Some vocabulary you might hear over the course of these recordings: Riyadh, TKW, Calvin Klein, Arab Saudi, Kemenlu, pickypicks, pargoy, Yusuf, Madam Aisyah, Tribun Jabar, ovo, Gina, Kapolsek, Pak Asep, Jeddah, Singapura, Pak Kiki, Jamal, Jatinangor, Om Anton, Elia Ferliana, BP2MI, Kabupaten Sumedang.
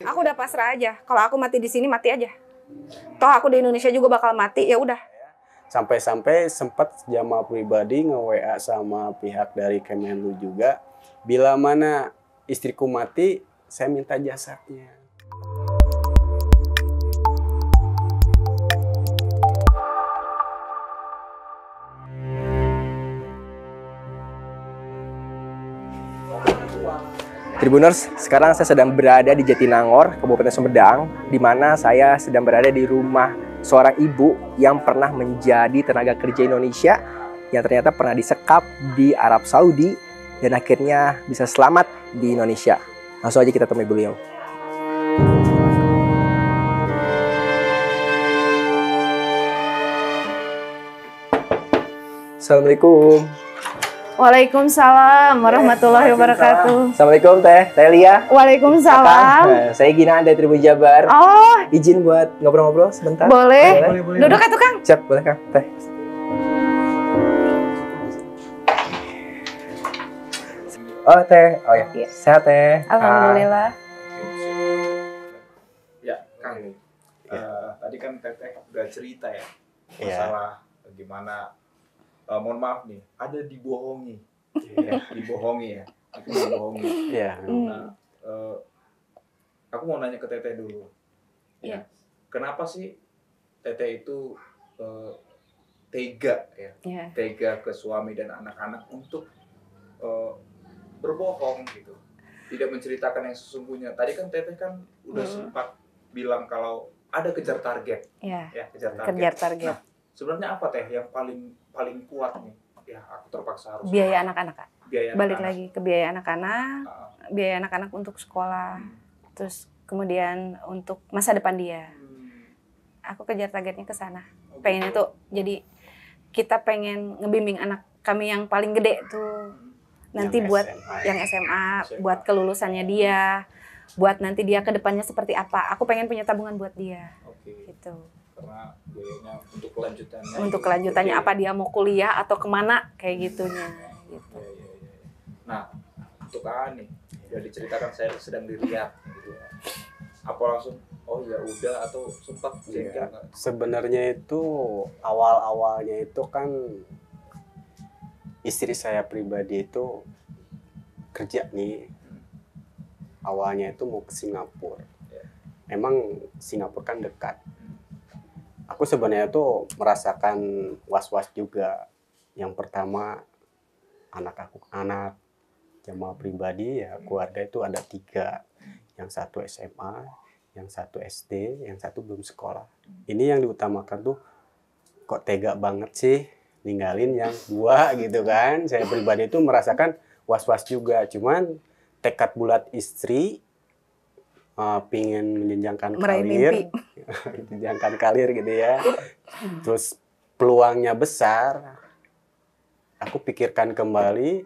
Aku udah pasrah aja. Kalau aku mati di sini, mati aja. Toh aku di Indonesia juga bakal mati, ya udah. Sampai-sampai sempat jamaah pribadi nge-WA sama pihak dari Kemenlu juga. Bila mana istriku mati, saya minta jasadnya. Tribuners, sekarang saya sedang berada di Jatinangor, Kabupaten Sumedang, di mana saya sedang berada di rumah seorang ibu yang pernah menjadi tenaga kerja Indonesia yang ternyata pernah disekap di Arab Saudi dan akhirnya bisa selamat di Indonesia. Langsung aja kita temui beliau. Assalamualaikum. Waalaikumsalam warahmatullahi wabarakatuh. Assalamualaikum Teh, Teh Elia. Waalaikumsalam. Nah, saya Gina dari Tribun Jabar. Oh, izin buat ngobrol-ngobrol sebentar. Boleh. Boleh. Duduk ya, Kang. Siap, boleh Kang. Teh. Oh Teh, oh ya. Iya. Sehat Teh. Alhamdulillah. Ya Kang, ya. Tadi kan Teh udah cerita ya masalah ya. Gimana. Mohon maaf nih, ada dibohongi, dibohongi ya, aku dibohongi. Yeah. Nah, aku mau nanya ke Teteh dulu. Yeah. Kenapa sih Teteh itu tega ya, yeah. Tega ke suami dan anak-anak untuk berbohong gitu, tidak menceritakan yang sesungguhnya. Tadi kan Teteh kan udah sempat bilang kalau ada kejar target, yeah. Ya kejar target. Kejar target. Nah, sebenarnya apa Teh yang paling kuat nih? Ya aku terpaksa harus biaya anak-anak, Kak. Balik lagi ke biaya anak-anak untuk sekolah, terus kemudian untuk masa depan dia. Aku kejar targetnya ke sana. Okay. Pengennya tuh jadi kita pengen ngebimbing anak kami yang paling gede tuh nanti yang buat SMA, yang SMA, buat kelulusannya dia, buat nanti dia ke depannya seperti apa. Aku pengen punya tabungan buat dia. Okay. Gitu. Karena biayanya untuk kelanjutannya. Untuk kelanjutannya apa dia mau kuliah atau kemana kayak gitunya. Gitu. Ya, ya, ya. Nah untuk Ani udah diceritakan saya sedang di Riyadh. Gitu. Apa langsung oh ya udah atau sempat jengkel? Ya, sebenarnya itu awalnya itu kan istri saya pribadi itu kerja nih. Awalnya itu mau ke Singapura. Ya. Emang Singapura kan dekat. Aku sebenarnya tuh merasakan was-was juga. Yang pertama anak Jamal pribadi ya, keluarga itu ada 3. Yang satu SMA, yang satu SD, yang satu belum sekolah. Ini yang diutamakan tuh kok tega banget sih ninggalin yang 2 gitu kan. Saya pribadi itu merasakan was-was juga. Cuman tekad bulat istri pingin menjenjangkan karir, menjenjangkan karir gitu ya. Terus peluangnya besar. Aku pikirkan kembali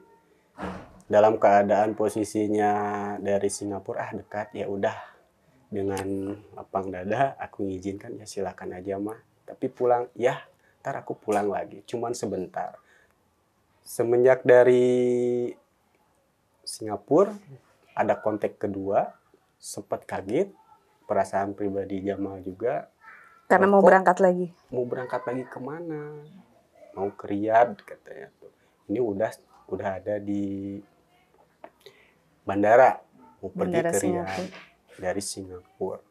dalam keadaan posisinya dari Singapura dekat ya udah dengan lapang dada aku mengizinkan ya silakan aja mah. Tapi pulang ya ntar aku pulang lagi. Cuman sebentar. Semenjak dari Singapura ada kontak kedua. Sempat kaget, perasaan pribadi Jamal juga. Karena mau berangkat lagi. Mau berangkat lagi kemana? Mau ke Riyadh katanya tuh. Ini udah ada di bandara. Mau pergi ke Riyadh dari Singapura.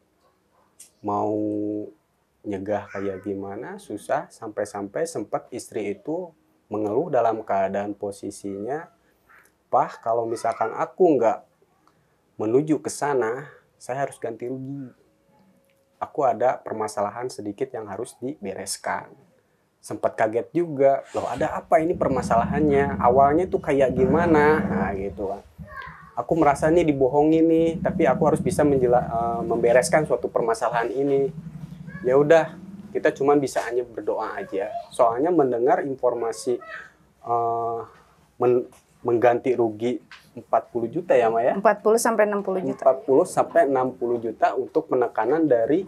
Mau nyegah kayak gimana? Susah. Sampai-sampai sempat istri itu mengeluh dalam keadaan posisinya. Pah, kalau misalkan aku nggak menuju ke sana, saya harus ganti rugi. Aku ada permasalahan sedikit yang harus dibereskan. Sempat kaget juga, loh ada apa ini permasalahannya? Awalnya tuh kayak gimana? Nah gitu kan. Aku merasa nih dibohongi nih, tapi aku harus bisa membereskan suatu permasalahan ini. Ya udah, kita cuman bisa hanya berdoa aja. Soalnya mendengar informasi mengganti rugi 40 juta ya Maya? 40 sampai 60 juta. 40 sampai 60 juta untuk penekanan dari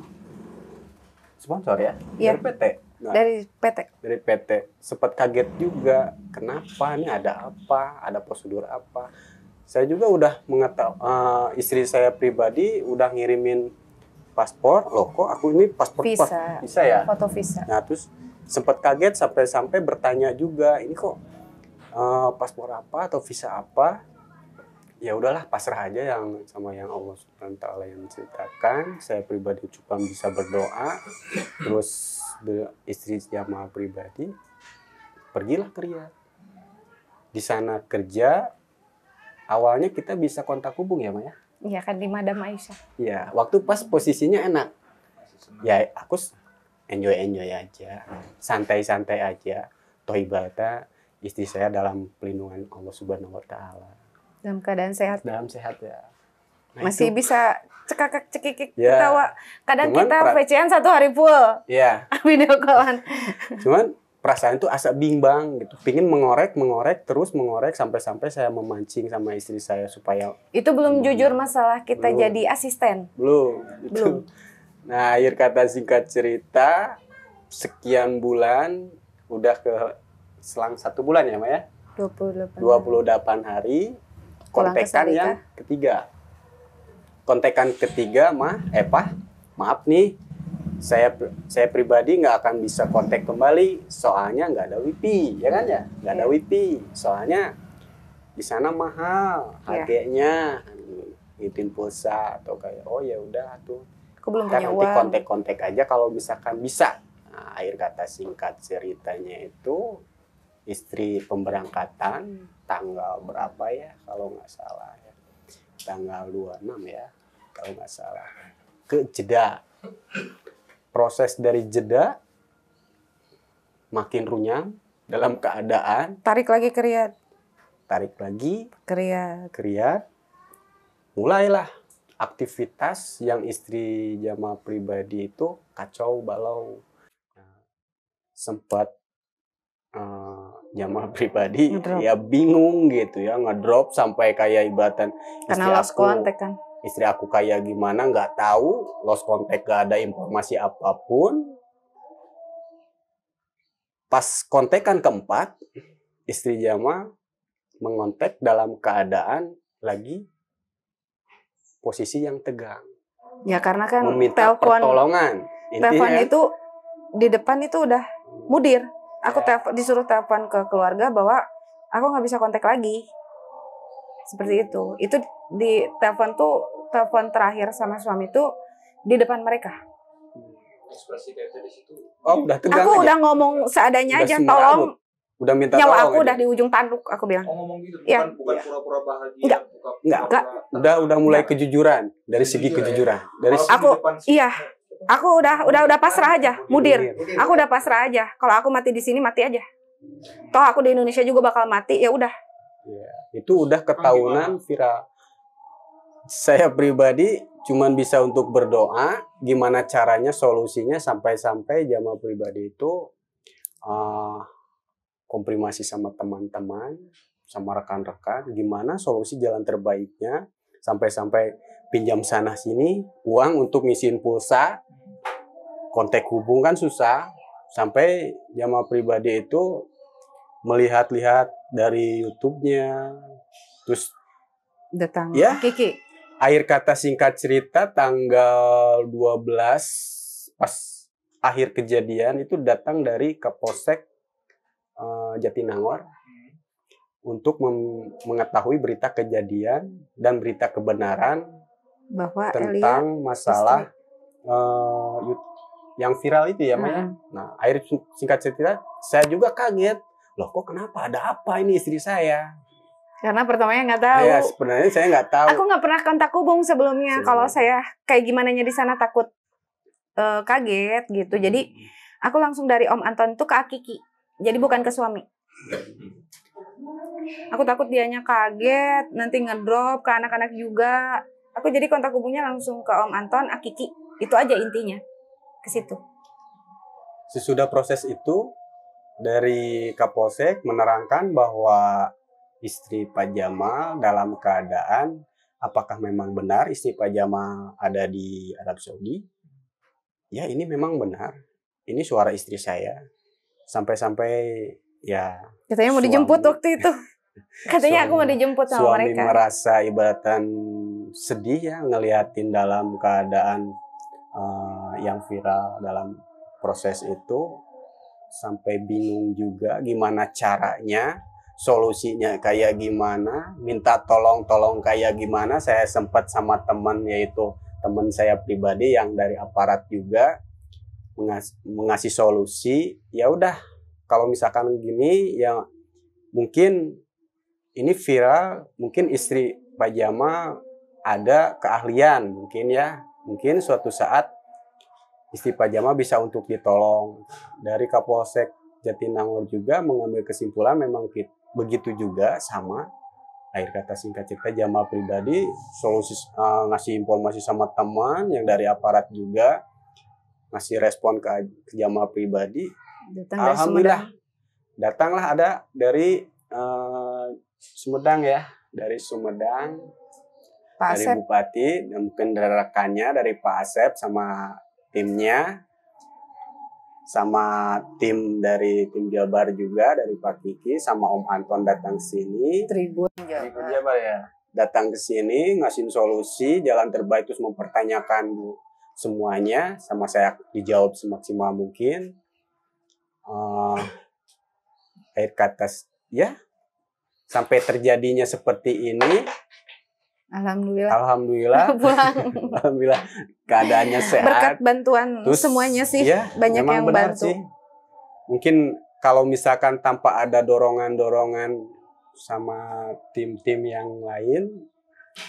sponsor ya? Iya. Dari PT? Nah, dari PT. Dari PT. Sempat kaget juga. Kenapa? Ini ada apa? Ada prosedur apa? Saya juga udah mengetahui, istri saya pribadi udah ngirimin paspor, loh kok aku ini paspor visa ya? Foto visa. Nah terus sempat kaget sampai-sampai bertanya juga, ini kok paspor apa atau visa apa? Ya udahlah pasrah aja yang sama yang Allah Subhanahu Taala yang ceritakan. Saya pribadi cuma bisa berdoa, terus istri Jamal pribadi pergilah ke Riyadh. Di sana kerja, awalnya kita bisa kontak hubung ya Maya? Iya kan di Madam Aisyah. Iya, waktu pas posisinya enak. Ya aku enjoy aja, santai-santai aja. Toh ibadah istri saya dalam pelindungan Allah Subhanahu Wa Taala. Dalam keadaan sehat. Dalam sehat ya. Nah, masih itu bisa cekikik ya, ketawa. Kadang cuman kita VCN satu hari full. Iya. Video callan. Cuman perasaan itu asa bimbang gitu. Pingin mengorek terus sampai-sampai saya memancing sama istri saya supaya. Itu belum bimbang. Jujur masalah kita belum jadi asisten. Belum. Nah, akhir kata singkat cerita sekian bulan udah ke selang 1 bulan ya, Maya? 28 hari. Kontekan yang ketiga. Kontekan ketiga maaf nih, saya pribadi nggak akan bisa kontak kembali, soalnya nggak ada wifi, ya kan ya, nggak ada wifi, soalnya di sana mahal harganya, ngitin pulsa atau kayak oh ya udah tuh. Aku belum punya uang. Nanti kontak-kontak aja kalau misalkan bisa. Nah, akhir kata singkat ceritanya itu istri pemberangkatan tanggal berapa ya kalau nggak salah ya, tanggal 26 ya kalau nggak salah, ke Jeddah. Proses dari Jeddah makin runyam dalam keadaan tarik lagi ke Riyadh. Mulailah aktivitas yang istri Jamal pribadi itu kacau balau. Nah, sempat Jamal pribadi ngedrop. Ya bingung gitu ya, ngedrop sampai kayak ibatan karena lost contact kan. Istri aku kayak gimana nggak tahu, lost contact, gak ada informasi apapun. Pas kontekan keempat, istri Jamal mengontak dalam keadaan lagi posisi yang tegang. Ya karena kan meminta pertolongan. Telepon itu di depan itu udah mudir. Aku disuruh telepon ke keluarga bahwa aku nggak bisa kontak lagi, seperti itu. Itu di telepon tuh, telepon terakhir sama suami tuh di depan mereka. Ekspresi kayak tadi situ. Oh, udah tegang. Aku aja udah ngomong seadanya udah aja, tolong. Udah minta tolong. Nyawa aku aja udah di ujung tanduk, aku bilang. Oh, ngomong gitu, bukan pura-pura bahagia. Enggak. Udah mulai kejujuran dari segi kejujuran. Dari segi Aku udah pasrah aja, mudir. Aku udah pasrah aja. Kalau aku mati di sini mati aja. Toh aku di Indonesia juga bakal mati, ya udah. Ya, itu udah ketahuan viral. Saya pribadi cuman bisa untuk berdoa. Gimana caranya solusinya sampai-sampai Jamal pribadi itu komprimasi sama teman-teman, sama rekan-rekan. Gimana solusi jalan terbaiknya? Sampai-sampai pinjam sana sini uang untuk ngisiin pulsa, kontak hubung kan susah. Sampai Jamal pribadi itu melihat-lihat dari YouTube-nya, terus datang ya Kiki. Akhir kata singkat cerita tanggal 12 pas akhir kejadian itu datang dari Kapolsek Jatinangor untuk mengetahui berita kejadian dan berita kebenaran bahwa tentang Elia masalah yang viral itu ya Maya. Nah, akhir singkat cerita saya juga kaget. Loh kok kenapa, ada apa ini istri saya? Karena pertamanya nggak tahu. Ya, sebenarnya saya nggak tahu. Aku nggak pernah kontak hubung sebelumnya. Kalau saya kayak gimananya di sana takut kaget gitu. Jadi aku langsung dari Om Anton tuh ke Kiki. Jadi bukan ke suami. Aku takut dianya kaget, nanti ngedrop ke anak-anak juga. Aku jadi kontak hubungnya langsung ke Om Anton, Kiki. Itu aja intinya, ke situ. Sesudah proses itu, dari Kapolsek menerangkan bahwa istri Pak Jamal dalam keadaan, apakah memang benar istri Pak Jamal ada di Arab Saudi? Ya ini memang benar, ini suara istri saya. Sampai-sampai ya katanya mau dijemput waktu itu. Katanya suami, aku mau dijemput sama mereka. Suami merasa ibaratan sedih ya ngeliatin dalam keadaan yang viral dalam proses itu, sampai bingung juga gimana caranya, solusinya kayak gimana, minta tolong-tolong kayak gimana. Saya sempat sama teman, yaitu teman saya pribadi yang dari aparat juga mengasih solusi. Ya udah, kalau misalkan gini ya mungkin ini viral, mungkin istri Pak Jamal ada keahlian mungkin ya, mungkin suatu saat istri Pak Jamal bisa untuk ditolong. Dari Kapolsek Jatinangor juga mengambil kesimpulan memang begitu juga sama. Akhir kata singkat cerita Jamal pribadi solusi, ngasih informasi sama teman yang dari aparat juga ngasih respon ke Jamal pribadi. Datang alhamdulillah Sumedang. Datanglah ada dari Sumedang ya, dari Sumedang Pak dari Asep. Bupati dan mungkin dari rekannya, dari Pak Asep sama timnya, sama tim dari tim Jabar juga, dari Pak Kiki sama Om Anton datang sini. Tribun Jabar. Tribun Jabar ya. Datang ke sini ngasihin solusi jalan terbaik, terus mempertanyakan semuanya sama saya, dijawab semaksimal mungkin. Akhir kata ya sampai terjadinya seperti ini, alhamdulillah, alhamdulillah, alhamdulillah keadaannya sehat. Berkat bantuan terus, semuanya sih ya, banyak yang bantu. Sih. Mungkin kalau misalkan tanpa ada dorongan-dorongan sama tim-tim yang lain,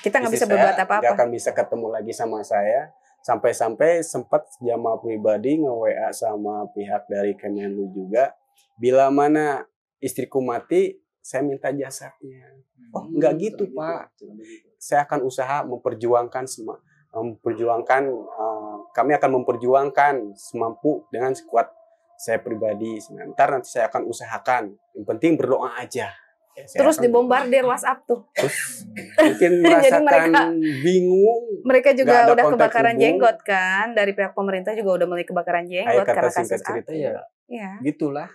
kita nggak bisa berbuat apa-apa. Nggak akan bisa ketemu lagi sama saya. Sampai-sampai sempat Jamal pribadi nge-WA sama pihak dari Kemenlu juga, bila mana istriku mati, saya minta jasanya. Oh, enggak gitu, Pak. Saya akan usaha kami akan memperjuangkan semampu dengan sekuat saya pribadi. Sebentar nanti saya akan usahakan. Yang penting berdoa aja. Ya, terus dibombardir WhatsApp tuh. Terus mungkin merasakan bingung. Mereka juga udah kebakaran jenggot kan, dari pihak pemerintah juga udah mulai kebakaran jenggot karena kasus cerita ya. Gitulah.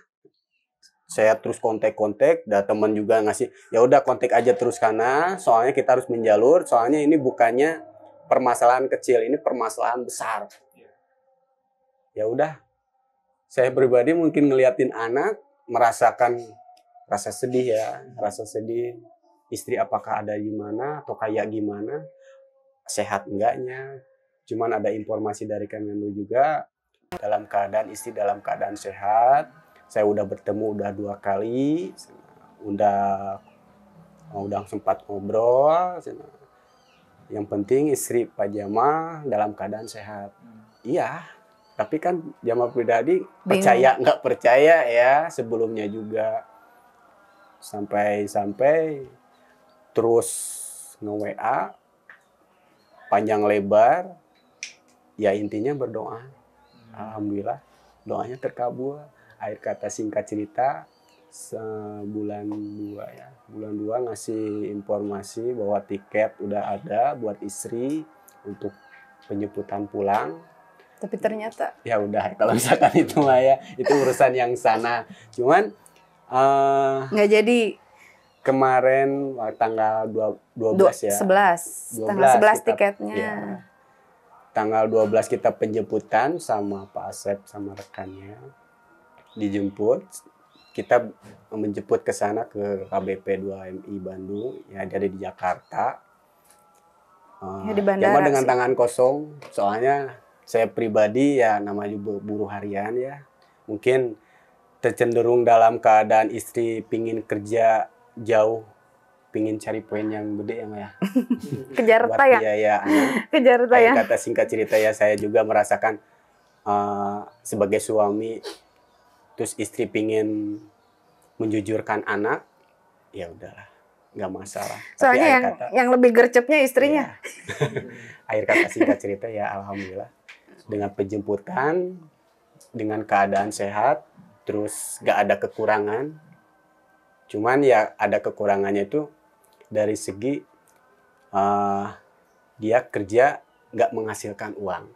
Saya terus kontak-kontak, dan teman juga ngasih, ya udah kontak aja terus karena soalnya kita harus menjalur, soalnya ini bukannya permasalahan kecil, ini permasalahan besar. Ya udah, saya pribadi mungkin ngeliatin anak, merasakan rasa sedih ya, rasa sedih istri apakah ada gimana atau kayak gimana, sehat enggaknya. Cuman ada informasi dari Kemenlu juga dalam keadaan istri dalam keadaan sehat. Saya udah bertemu udah 2 kali, udah sempat ngobrol. Yang penting istri Pak Jamal dalam keadaan sehat. Iya, tapi kan Jamal pribadi percaya nggak percaya ya sebelumnya juga. Sampai terus nge-WA panjang lebar. Ya intinya berdoa. Alhamdulillah doanya terkabul. Akhir kata singkat cerita bulan 2 ngasih informasi bahwa tiket udah ada buat istri untuk penjemputan pulang. Tapi ternyata ya udah kalau misalkan itu mah ya itu urusan yang sana. Cuman nggak jadi. Kemarin tanggal 12 ya. 11. Tanggal 11 kita, tiketnya. Ya, tanggal 12 kita penjemputan sama Pak Asep sama rekannya. Dijemput, kita menjemput ke sana ke BP2MI Bandung, ya dari di Jakarta. Ya, di bandara. Cuma dengan tangan kosong, soalnya saya pribadi ya namanya buruh harian ya, mungkin tercenderung dalam keadaan istri pingin kerja jauh, pingin cari poin yang gede yang ya. Kejar tayang. Iya ya. Kejar tayang. Kata singkat cerita ya saya juga merasakan sebagai suami. Terus istri pingin menjujurkan anak, ya udahlah, nggak masalah. Soalnya yang lebih gercepnya istrinya. Ya. Akhir kata singkat cerita ya alhamdulillah dengan penjemputan, dengan keadaan sehat, terus nggak ada kekurangan. Cuman ya ada kekurangannya itu dari segi dia kerja nggak menghasilkan uang.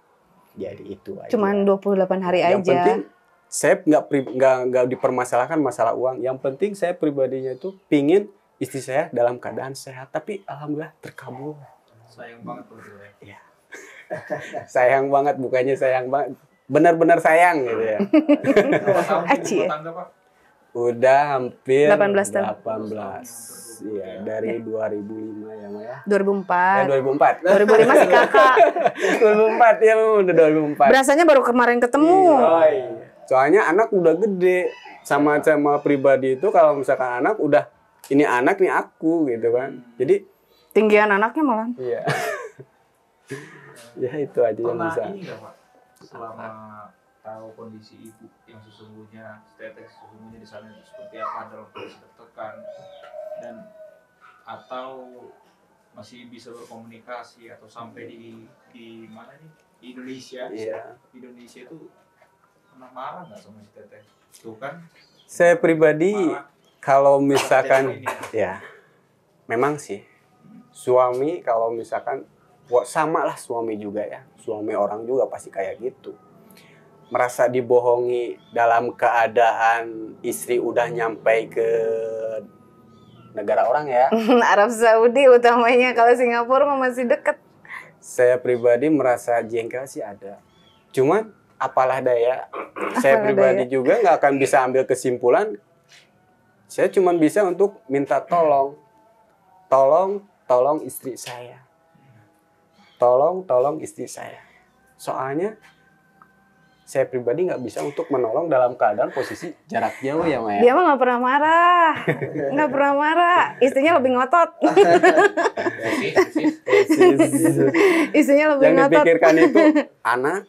Jadi itu aja. Cuman 28 hari aja. Yang penting, saya nggak dipermasalahkan masalah uang. Yang penting saya pribadinya itu pingin istri saya dalam keadaan sehat, tapi alhamdulillah terkabul. Sayang banget berdua. Iya. Sayang banget, bukannya sayang banget, benar-benar sayang gitu ya. Aci. Udah hampir 18 tahun. Iya, dari 2005 ya, Maya. 2004. Ya, 2004. 2005 sih kakak. 2004 ya, udah 2004. Berasanya baru kemarin ketemu. Oh, iya. Soalnya anak udah gede, sama-sama pribadi itu kalau misalkan anak udah ini anak nih aku gitu kan. Jadi tinggian anaknya malah. Iya. Ya itu aja yang bisa. Ini gak, Pak? Selama tahu kondisi ibu yang sesungguhnya, tetes sesungguhnya di sana seperti apa dalam kondisi tertekan. Dan atau masih bisa berkomunikasi atau sampai di mana nih, di Indonesia. Yeah. Di Indonesia itu pernah marah nggak sama si teteh? Tuh kan saya pribadi marah. Kalau misalkan ya memang sih suami, kalau misalkan sama lah suami juga ya, suami orang juga pasti kayak gitu, merasa dibohongi dalam keadaan istri udah nyampe ke negara orang ya. Arab Saudi utamanya, kalau Singapura masih deket. Saya pribadi merasa jengkel sih ada. Cuman apalah daya, saya pribadi juga nggak akan bisa ambil kesimpulan. Saya cuma bisa untuk minta tolong. Tolong istri saya. Tolong istri saya. Soalnya saya pribadi nggak bisa untuk menolong dalam keadaan posisi jarak jauh ya, Maya. Dia mah nggak pernah marah, nggak pernah marah. Istrinya lebih ngotot. Istrinya lebih yang ngotot. Yang dipikirkan itu anak.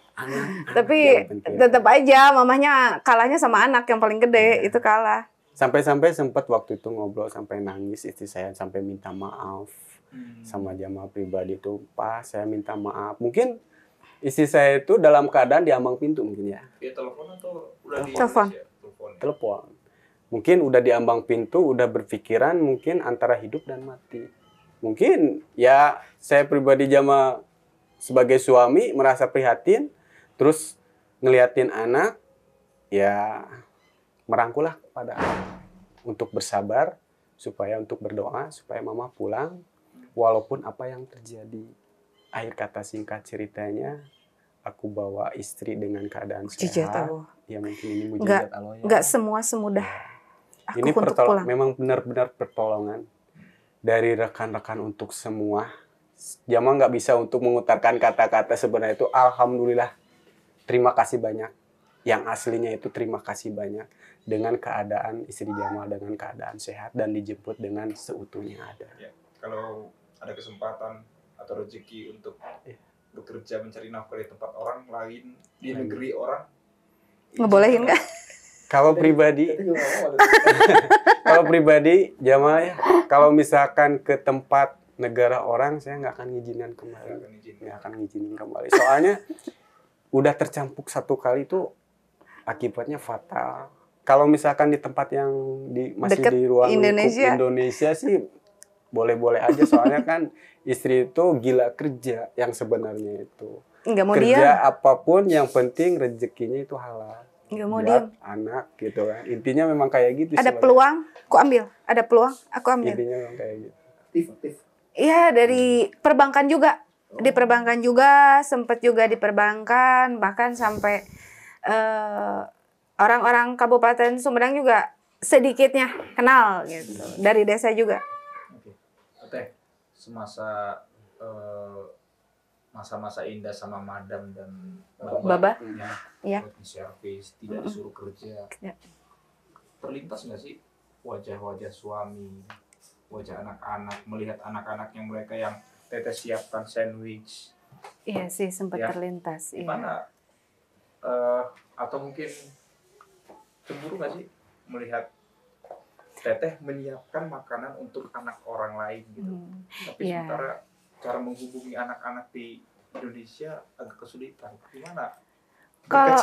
Tapi tetap aja, mamahnya kalahnya sama anak yang paling gede, itu kalah. Sampai-sampai sempat waktu itu ngobrol sampai nangis istri saya, sampai minta maaf sama Jamal pribadi itu. Pak, saya minta maaf. Mungkin istri saya itu dalam keadaan di ambang pintu mungkin ya. Dia telepon atau udah di Indonesia? Telepon. Mungkin udah di ambang pintu, udah berpikiran mungkin antara hidup dan mati. Mungkin ya saya pribadi Jamal sebagai suami merasa prihatin, terus ngeliatin anak, ya merangkullah kepada anak untuk bersabar, supaya untuk berdoa, supaya mama pulang walaupun apa yang terjadi. Akhir kata singkat ceritanya, aku bawa istri dengan keadaan sehat. Ya mungkin ini mujizat Allah ya. Nggak semua semudah aku ini untuk pulang. Memang benar-benar pertolongan dari rekan-rekan untuk semua. Jamal nggak bisa untuk mengutarakan kata-kata sebenarnya itu. Alhamdulillah, terima kasih banyak. Yang aslinya itu terima kasih banyak. Dengan keadaan istri Jamal dengan keadaan sehat dan dijemput dengan seutuhnya ada. Ya, kalau ada kesempatan atau rezeki untuk bekerja mencari nafkah di tempat orang lain, di negeri orang, ngebolehin nggak? Kalau pribadi Jamal ya, kalau misalkan ke tempat negara orang saya nggak akan ngizinin kembali, soalnya udah tercampuk satu kali itu akibatnya fatal. Kalau misalkan di tempat yang masih deket di ruang Indonesia. Indonesia sih boleh-boleh aja, soalnya kan istri itu gila kerja yang sebenarnya itu. Nggak mau kerja diam. Apapun yang penting rezekinya itu halal. Nggak mau diam. Anak gitu kan. Intinya memang kayak gitu. Ada sebenarnya peluang, aku ambil. Ada peluang, aku ambil. Intinya memang kayak gitu. Iya, dari perbankan juga. Di perbankan juga, sempat juga di perbankan. Bahkan sampai orang-orang Kabupaten Sumedang juga sedikitnya kenal gitu. Dari desa juga. Teh semasa masa-masa indah sama Madam dan Baba ya, service tidak disuruh kerja ya. Terlintas nggak sih wajah-wajah suami, wajah anak-anak, melihat anak-anak yang mereka yang teteh siapkan sandwich? Iya sih, sempat ya, terlintas. Gimana ya. Atau mungkin cemburu nggak sih melihat teteh menyiapkan makanan untuk anak orang lain gitu, tapi sementara cara menghubungi anak-anak di Indonesia agak kesulitan. Gimana? Kalau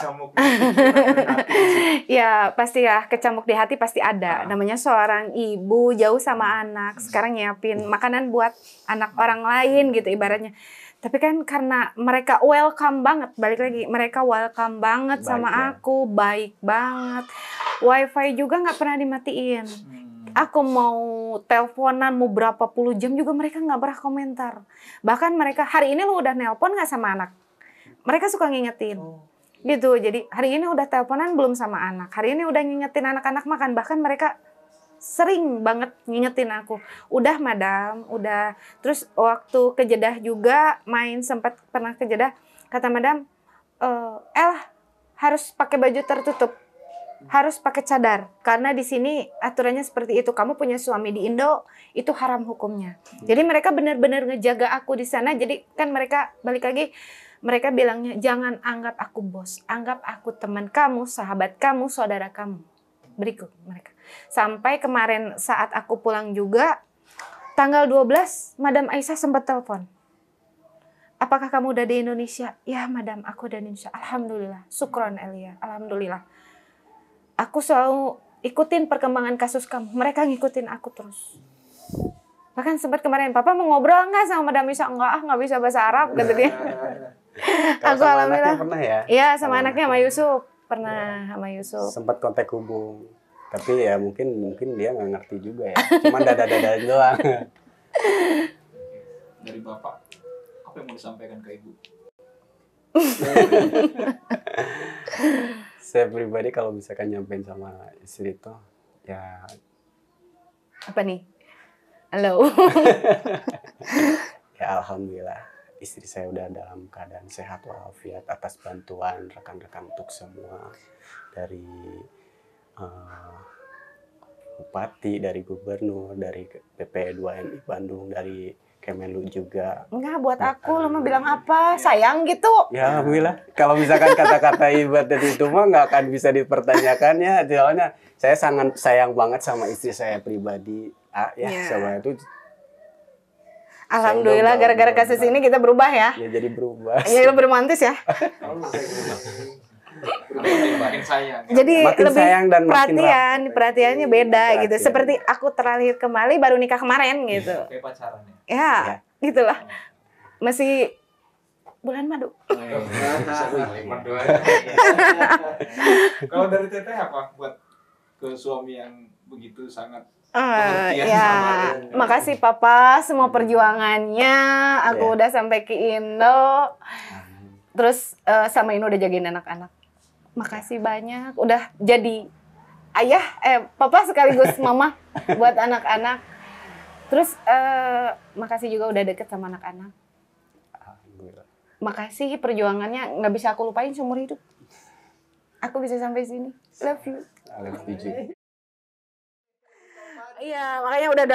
ya pasti ya, kecamuk di hati pasti ada. Namanya seorang ibu jauh sama anak, sekarang nyiapin makanan buat anak orang lain gitu ibaratnya. Tapi kan karena mereka welcome banget, balik lagi mereka welcome banget sama aku, baik banget. Wifi juga nggak pernah dimatiin. Aku mau teleponan mau berapa puluh jam juga mereka nggak pernah komentar. Bahkan mereka hari ini lu udah nelpon nggak sama anak? Mereka suka ngingetin. Oh. Gitu, jadi hari ini udah teleponan belum sama anak, hari ini udah ngingetin anak-anak makan, bahkan mereka sering banget ngingetin aku, udah madam, udah. Terus waktu ke Jeddah juga main, sempat pernah ke Jeddah, kata madam, elah harus pakai baju tertutup, harus pakai cadar, karena di sini aturannya seperti itu, kamu punya suami di Indo, itu haram hukumnya. Jadi mereka benar-benar ngejaga aku di sana, jadi kan mereka balik lagi, mereka bilangnya, jangan anggap aku bos, anggap aku teman kamu, sahabat kamu, saudara kamu. Berikut mereka. Sampai kemarin saat aku pulang juga, tanggal 12, Madam Aisyah sempat telepon. Apakah kamu udah di Indonesia? Ya, Madam, aku udah di Indonesia. Alhamdulillah, syukron Elia, alhamdulillah. Aku selalu ikutin perkembangan kasus kamu, mereka ngikutin aku terus. Bahkan sempat kemarin, papa mau ngobrol nggak sama Madam Aisyah? Enggak, ah nggak bisa bahasa Arab, kata dia. Aku alhamdulillah pernah ya? Iya, sama anaknya sama Yusuf. Pernah ya, sama Yusuf. Sempat kontak hubung. Tapi ya mungkin dia nggak ngerti juga ya. Cuman dada-dada doang. Dari Bapak, apa yang mau disampaikan ke Ibu? Saya pribadi kalau misalkan nyampein sama istri itu, ya... Apa nih? Halo. Ya alhamdulillah. Istri saya udah dalam keadaan sehat walafiat atas bantuan rekan-rekan untuk semua dari bupati, dari gubernur, dari BP2MI Bandung, dari Kemenlu juga. Enggak buat aku, lo mau bilang apa? Sayang gitu. Ya alhamdulillah. Kalau misalkan kata-kata ibadat itu mah nggak akan bisa dipertanyakannya. Soalnya saya sangat sayang banget sama istri saya pribadi. Ah, ya yeah. Soalnya itu. Alhamdulillah gara-gara kasus ini kita berubah ya. Ya jadi berubah. Ya lebih romantis ya. Makin sayang. Jadi makin lebih sayang dan perhatiannya beda perhatian. Gitu. Seperti aku terlahir kembali baru nikah kemarin gitu. Kayak pacaran ya. Ya, gitulah. Masih bulan madu. Kalau dari teteh apa buat ke suami yang begitu sangat ya, makasih papa semua perjuangannya. Aku udah sampai ke Indo. Terus sama ini udah jagain anak-anak. Makasih banyak. Udah jadi ayah, papa sekaligus mama buat anak-anak. Terus makasih juga udah deket sama anak-anak. Makasih perjuangannya nggak bisa aku lupain seumur hidup. Aku bisa sampai sini. Love you. Love you. Iya, makanya udah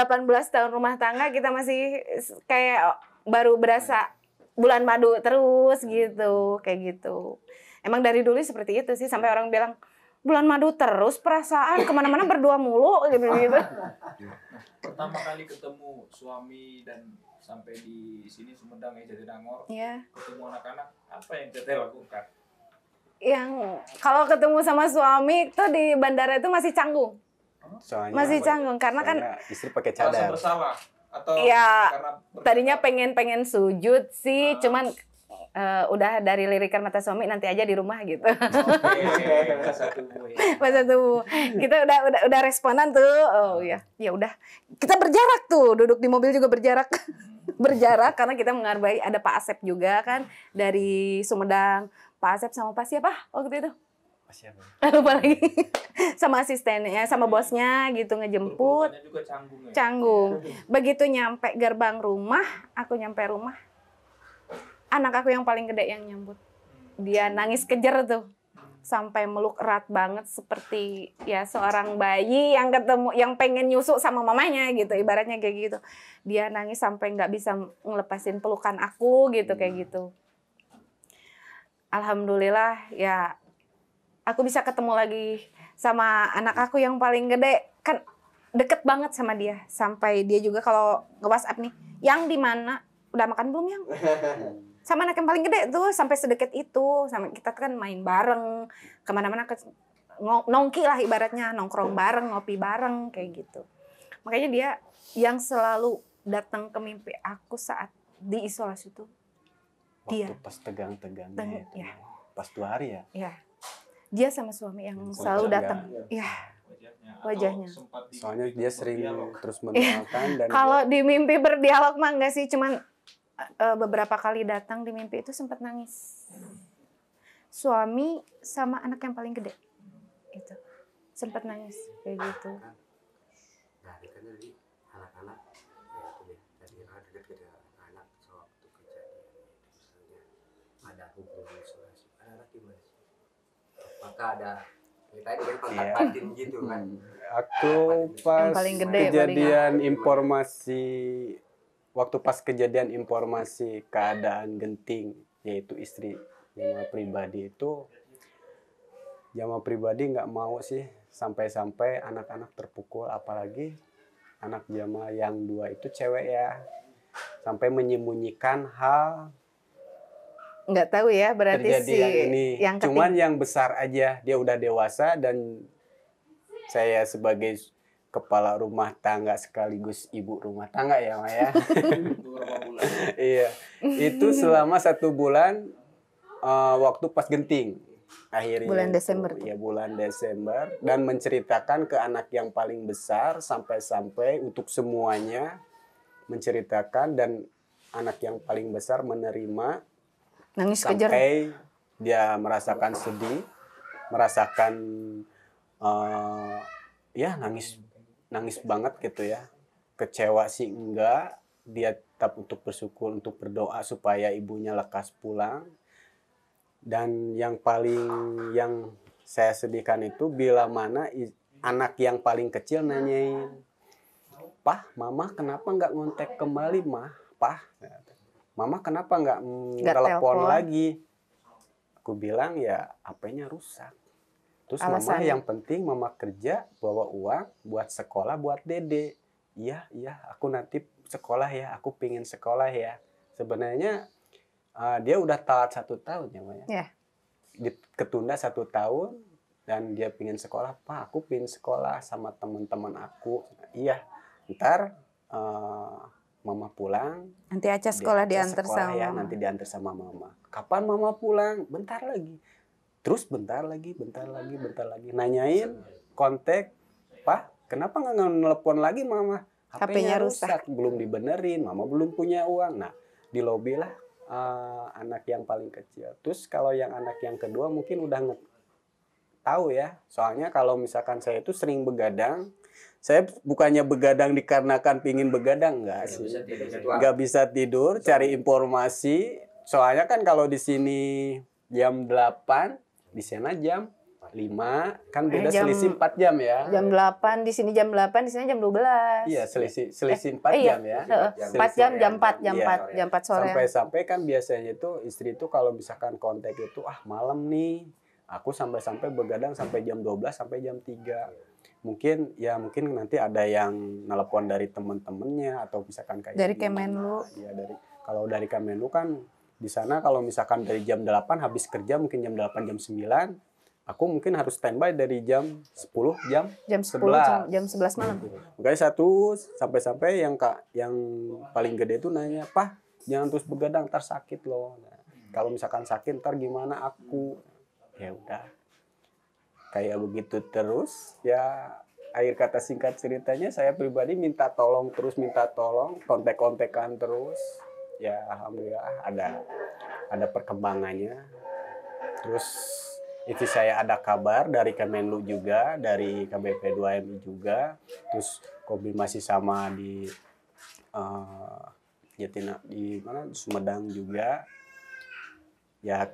18 tahun rumah tangga kita masih kayak baru berasa bulan madu terus gitu, kayak gitu. Emang dari dulu seperti itu sih, sampai orang bilang bulan madu terus perasaan kemana-mana berdua mulu gitu. Pertama kali ketemu suami dan sampai di sini Sumedang ya Jatinangor, yeah. Ketemu anak-anak, apa yang teteh lakukan? Yang kalau ketemu sama suami itu di bandara itu masih canggung. Soalnya masih canggung karena kan istri pakai cadar. Bersalah atau ya, tadinya pengen sujud sih, cuman udah dari lirikan mata suami nanti aja di rumah gitu. Okay. Masa tubuh. Kita udah responan tuh. Oh ya, ya udah. Kita berjarak tuh, duduk di mobil juga berjarak. Berjarak karena kita menghargai ada Pak Asep juga kan dari Sumedang. Pak Asep sama Pak siapa waktu itu? Siapa? Lupa lagi. Sama asistennya, sama bosnya gitu ngejemput. Juga canggung, ya? Canggung. Begitu nyampe gerbang rumah, aku nyampe rumah. Anak aku yang paling gede yang nyambut. Dia nangis kejer tuh. Sampai meluk erat banget seperti ya seorang bayi yang ketemu yang pengen nyusuk sama mamanya gitu, ibaratnya kayak gitu. Dia nangis sampai nggak bisa ngelepasin pelukan aku gitu, kayak gitu. Alhamdulillah ya aku bisa ketemu lagi sama anak aku yang paling gede, kan deket banget sama dia. Sampai dia juga kalau nge-WhatsApp nih, yang di mana udah makan belum yang? Sama anak yang paling gede tuh sampai sedekat itu, sama kita kan main bareng, kemana-mana nongki lah ibaratnya, nongkrong bareng, ngopi bareng kayak gitu. Makanya dia yang selalu datang ke mimpi aku saat di isolasi itu. Waktu dia pas tegang-tegangnya, ya. Pas 2 hari ya. Dia sama suami yang selalu datang. Ya, wajahnya. Soalnya dia sering terus mendoakan. Dan kalau di mimpi berdialog mah enggak sih, cuman beberapa kali datang di mimpi itu sempat nangis. Suami sama anak yang paling gede itu sempat nangis kayak gitu. Maka ada kontak-kontakin gitu kan. Aku pas kejadian informasi, waktu pas kejadian informasi keadaan genting, yaitu istri Jamal pribadi itu, Jamal pribadi nggak mau sih sampai-sampai anak-anak terpukul, apalagi anak Jamal yang dua itu cewek ya, sampai menyembunyikan hal. Nggak tahu ya, berarti terjadi si yang ini. Cuman yang besar aja, dia udah dewasa, dan saya sebagai kepala rumah tangga sekaligus ibu rumah tangga ya Maya. Iya, itu selama 1 bulan waktu pas genting akhirnya. Bulan Desember. Iya bulan Desember, dan menceritakan ke anak yang paling besar sampai-sampai untuk semuanya menceritakan, dan anak yang paling besar menerima. Nangis sampai kejar. Dia merasakan sedih, merasakan ya nangis banget gitu ya. Kecewa sih enggak, dia tetap untuk bersyukur, untuk berdoa supaya ibunya lekas pulang. Dan yang paling yang saya sedihkan itu bila mana anak yang paling kecil nanyain, "Pah, mama kenapa nggak ngontek kembali, mah? Pah? Mama kenapa nggak telepon lagi?" Aku bilang ya apanya rusak. Terus alasannya, mama yang penting mama kerja bawa uang buat sekolah buat dede. Iya iya aku nanti sekolah ya, aku pingin sekolah ya. Sebenarnya dia udah telat 1 tahun ya Maya. Yeah. Ketunda 1 tahun dan dia pingin sekolah. "Pak aku pingin sekolah sama teman-teman aku." "Iya ntar mama pulang. Nanti Aca sekolah diantar sama ya, nanti diantar sama mama." "Kapan mama pulang?" "Bentar lagi." Terus bentar lagi, bentar lagi, bentar lagi. Nanyain kontak, "Pak, kenapa nggak nelpon lagi mama? HP-nya rusak, belum dibenerin, mama belum punya uang." Nah, di lobi lah anak yang paling kecil. Terus kalau yang anak yang kedua mungkin udah tahu ya. Soalnya kalau misalkan saya itu sering begadang. Saya bukannya begadang dikarenakan pingin begadang, enggak sih. Nggak bisa tidur, cari informasi. Soalnya kan kalau di sini jam 8, di sana jam 5. Kan beda selisih 4 jam ya. Jam 8, di sini jam 8, di sana jam 12. Iya, selisih 4 jam ya. 4 jam, jam 4, jam 4, jam 4 sore. Sampai-sampai kan biasanya itu istri itu kalau misalkan kontak itu, "Ah malam nih." Aku sampai-sampai begadang sampai jam 12, sampai jam 3. Mungkin ya mungkin nanti ada yang nelpon dari temen-temennya atau misalkan kayak dari Kemenlu. Ya dari kalau dari Kemenlu kan di sana kalau misalkan dari jam 8 habis kerja mungkin jam 8 jam 9 aku mungkin harus standby dari jam 10 jam 11 malam. Makanya sampai-sampai yang paling gede itu nanya, "Pah, jangan terus begadang, ntar sakit loh." Nah, kalau misalkan sakit ntar gimana aku? Ya udah. Kayak begitu terus, ya akhir kata singkat ceritanya saya pribadi minta tolong terus, kontek-kontekan terus. Ya alhamdulillah ada perkembangannya. Terus itu saya ada kabar dari Kemenlu juga, dari BP2MI juga. Terus konfirmasi sama di di Sumedang juga. Ya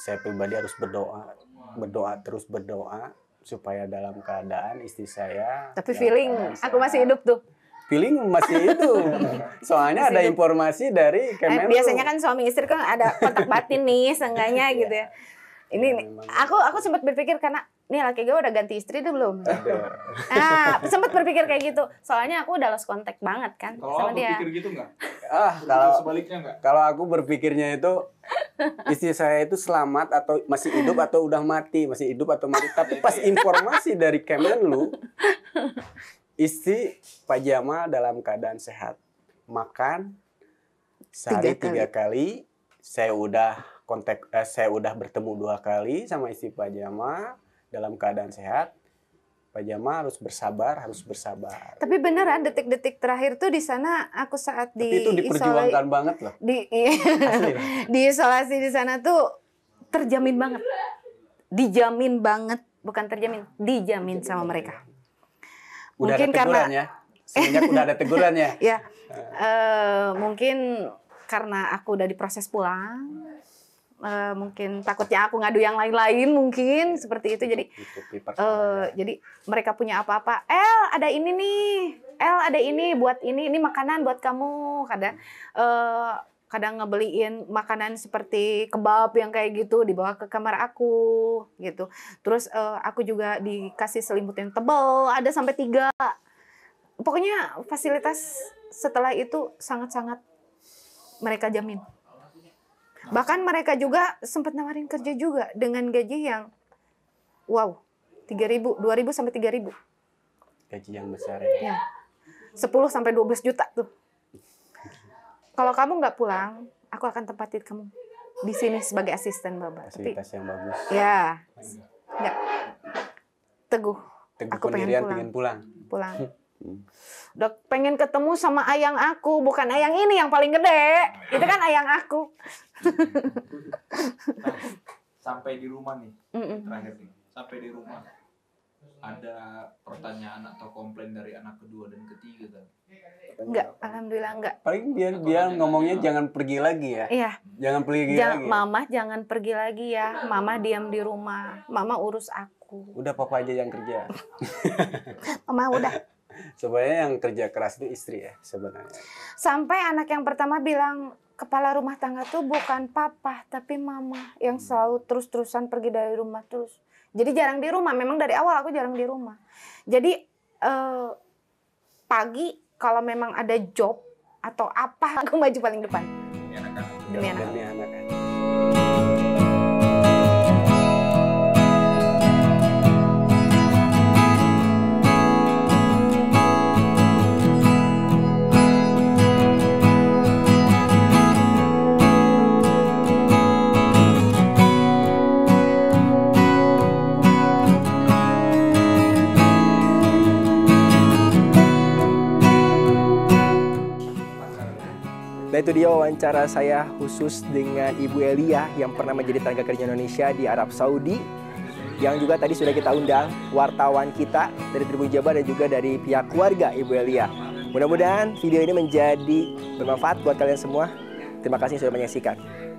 saya pribadi harus berdoa supaya dalam keadaan istri saya. Tapi feeling saya, aku masih hidup tuh. Feeling masih itu. Soalnya masih ada informasi dari Kemenlu. Biasanya kan suami istri kan ada kontak batin nih seenggaknya gitu ya. Ini aku sempat berpikir karena nih laki gue udah ganti istri belum? Nah, sempat berpikir kayak gitu. Soalnya aku udah lost contact banget kan kalau sama dia. Berpikir gitu enggak? Kalau sebaliknya enggak? Kalau aku berpikirnya itu istri saya itu selamat atau masih hidup atau udah mati, Tapi pas informasi dari Kemenlu, istri Pak Jamal dalam keadaan sehat, makan sehari 3 kali. Saya udah bertemu 2 kali sama istri Pak Jamal dalam keadaan sehat. Pak Jamal harus bersabar, Tapi beneran detik-detik terakhir tuh di sana aku saat di Tapi itu diperjuangkan banget loh. Diisolasi di sana tuh terjamin banget. Dijamin banget, bukan terjamin, dijamin sama mereka. Udah mungkin ada teguran karena ya. Semenjak udah ada teguran ya. Ya. Mungkin karena aku udah diproses pulang. Mungkin takutnya aku ngadu yang lain-lain mungkin seperti itu, jadi mereka punya apa-apa, El ada ini buat ini makanan buat kamu, kadang ngebeliin makanan seperti kebab yang kayak gitu dibawa ke kamar aku gitu, terus aku juga dikasih selimut yang tebal ada sampai 3, pokoknya fasilitas setelah itu sangat-sangat mereka jamin. Bahkan mereka juga sempat nawarin kerja juga dengan gaji yang wow, 3.000, 2.000 sampai 3.000. Gaji yang besar ya. 10 sampai 12 juta tuh. Kalau kamu nggak pulang, aku akan tempatin kamu di sini sebagai asisten Bapak. Fasilitas yang bagus. Ya. Enggak. Teguh aku pengen pulang. Udah pengen ketemu sama ayang aku, bukan ayang ini yang paling gede, itu kan ayang aku. Sampai di rumah nih, terakhir nih, sampai di rumah ada pertanyaan atau komplain dari anak kedua dan ketiga kan? Enggak, alhamdulillah enggak. Paling dia ngomongnya jangan pergi lagi ya. Iya. Jangan pergi lagi. Mama jangan pergi lagi ya, Mama diam di rumah, Mama urus aku. Udah Papa aja yang kerja. Mama udah. Sebenarnya yang kerja keras itu istri ya sebenarnya. Sampai anak yang pertama bilang kepala rumah tangga tuh bukan papa tapi mama yang selalu terus-terusan pergi dari rumah terus. Jadi jarang di rumah. Memang dari awal aku jarang di rumah. Jadi pagi kalau memang ada job atau apa aku maju paling depan. Demi anak-anak. Nah itu dia wawancara saya khusus dengan Ibu Elia yang pernah menjadi tenaga kerja Indonesia di Arab Saudi, yang juga tadi sudah kita undang wartawan kita dari Tribun Jabar dan juga dari pihak keluarga Ibu Elia. Mudah-mudahan video ini menjadi bermanfaat buat kalian semua. Terima kasih sudah menyaksikan.